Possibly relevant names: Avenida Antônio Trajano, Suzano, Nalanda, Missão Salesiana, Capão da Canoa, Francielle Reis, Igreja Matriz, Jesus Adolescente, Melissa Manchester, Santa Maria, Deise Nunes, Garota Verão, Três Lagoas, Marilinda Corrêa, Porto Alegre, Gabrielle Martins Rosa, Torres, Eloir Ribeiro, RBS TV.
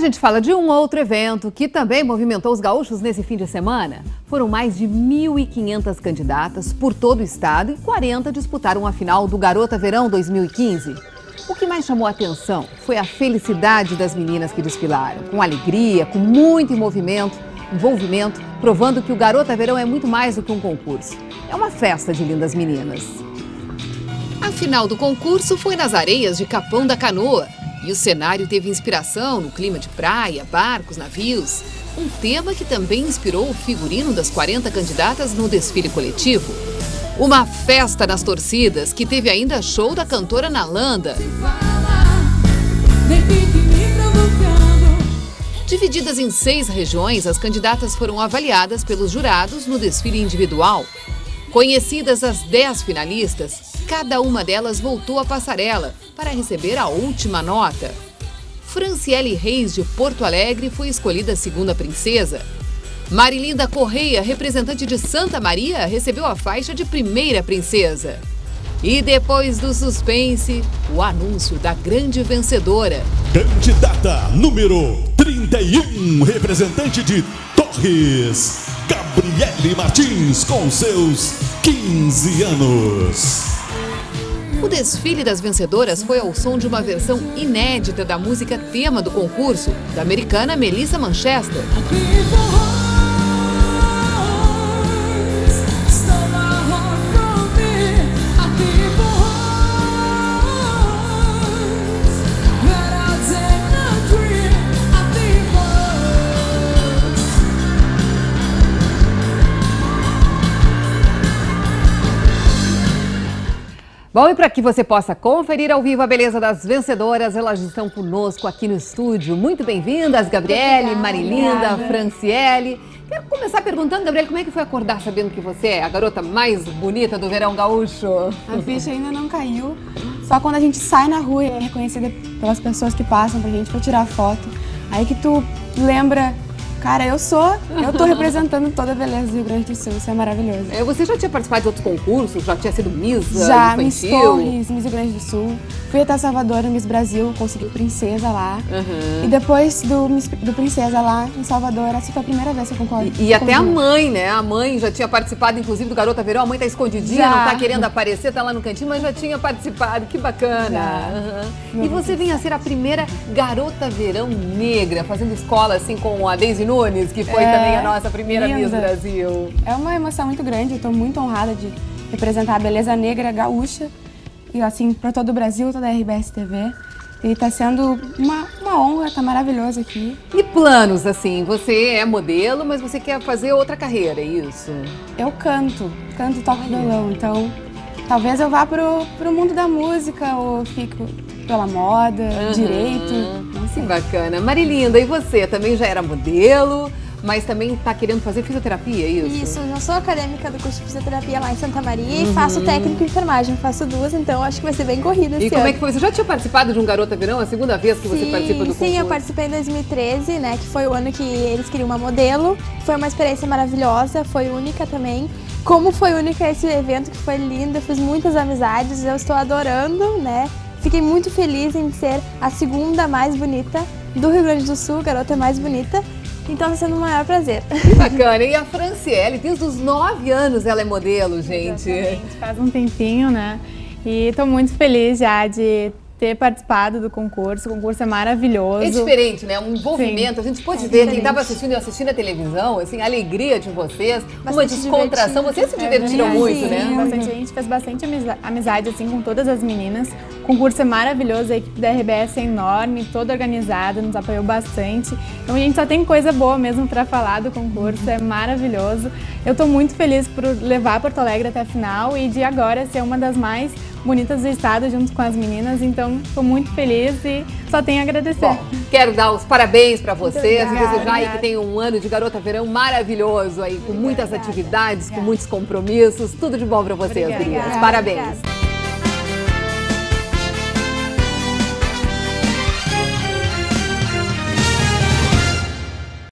a gente fala de um outro evento que também movimentou os gaúchos nesse fim de semana. Foram mais de 1.500 candidatas por todo o estado e 40 disputaram a final do Garota Verão 2015. O que mais chamou a atenção foi a felicidade das meninas que desfilaram, com alegria, com muito envolvimento, provando que o Garota Verão é muito mais do que um concurso. É uma festa de lindas meninas. A final do concurso foi nas areias de Capão da Canoa. E o cenário teve inspiração no clima de praia, barcos, navios. Um tema que também inspirou o figurino das 40 candidatas no desfile coletivo. Uma festa nas torcidas que teve ainda show da cantora Nalanda. Divididas em 6 regiões, as candidatas foram avaliadas pelos jurados no desfile individual. Conhecidas as 10 finalistas, cada uma delas voltou à passarela para receber a última nota. Francielle Reis, de Porto Alegre, foi escolhida a segunda princesa. Marilinda Corrêa, representante de Santa Maria, recebeu a faixa de primeira princesa. E depois do suspense, o anúncio da grande vencedora. Candidata número 31, representante de Torres, Gabrielle Martins, com seus 15 anos. O desfile das vencedoras foi ao som de uma versão inédita da música tema do concurso, da americana Melissa Manchester. Bom, e para que você possa conferir ao vivo a beleza das vencedoras, elas estão conosco aqui no estúdio. Muito bem-vindas, Gabrielle, Marilinda, Francielle. Quero começar perguntando, Gabrielle, como é que foi acordar sabendo que você é a garota mais bonita do verão gaúcho? A ficha ainda não caiu, só quando a gente sai na rua e é reconhecida pelas pessoas que passam pra gente pra tirar foto. Aí que tu lembra... Cara, eu tô representando toda a beleza do Rio Grande do Sul, isso é maravilhoso. Você já tinha participado de outros concursos? Já tinha sido Miss? Já, Miss Torres, Miss Rio Grande do Sul. Fui até Salvador, Miss Brasil, consegui Princesa lá. Uhum. E depois do Princesa lá em Salvador, essa foi a primeira vez que eu concordo. E até a mãe, né? A mãe já tinha participado, inclusive, do Garota Verão. A mãe tá escondidinha, já. Não tá querendo aparecer, tá lá no cantinho, mas já tinha participado. Que bacana! Uhum. E você vinha a ser a primeira Garota Verão negra, fazendo escola, assim, com a Deise Nunes, que foi também a nossa primeira Miss Brasil. É uma emoção muito grande, eu tô muito honrada de representar a beleza negra gaúcha e assim, para todo o Brasil, toda a RBS TV. E tá sendo uma honra, tá maravilhoso aqui. E planos, assim, você é modelo, mas você quer fazer outra carreira, é isso? Eu canto e toco violão, então talvez eu vá pro mundo da música ou fico pela moda, direito, não sei. Bacana. Marilinda, e você também já era modelo, mas também tá querendo fazer fisioterapia, é isso? Isso, eu sou acadêmica do curso de fisioterapia lá em Santa Maria e faço técnico em enfermagem, faço duas, então acho que vai ser bem corrida esse ano. E como é que foi? Você já tinha participado de um Garota Verão, a segunda vez que você participa do concurso? Sim, eu participei em 2013, né, que foi o ano que eles queriam uma modelo, foi uma experiência maravilhosa, foi única também. Como foi única esse evento, que foi lindo, eu fiz muitas amizades, eu estou adorando, né, fiquei muito feliz em ser a segunda mais bonita do Rio Grande do Sul, garota mais bonita. Então está sendo o maior prazer. Bacana. E a Francielle, desde os 9 anos ela é modelo, gente. Exatamente. Faz um tempinho, né? E estou muito feliz já de ter participado do concurso. O concurso é maravilhoso. É diferente, né? Um envolvimento. Sim. A gente pôde ver, quem estava assistindo e assistindo a televisão, assim, a alegria de vocês, bastante uma descontração. Vocês se divertiram muito, né? Bastante. A gente fez bastante amizade, assim, com todas as meninas. O concurso é maravilhoso, a equipe da RBS é enorme, toda organizada, nos apoiou bastante. Então a gente só tem coisa boa mesmo para falar do concurso, é maravilhoso. Eu tô muito feliz por levar Porto Alegre até a final e de agora ser uma das mais bonitas do estado junto com as meninas, então estou muito feliz e só tenho a agradecer. Bom, quero dar os parabéns para vocês e desejar aí que tenham um ano de Garota Verão maravilhoso aí, com muitas atividades, com muitos compromissos, tudo de bom para vocês, meninas. Parabéns. Obrigada.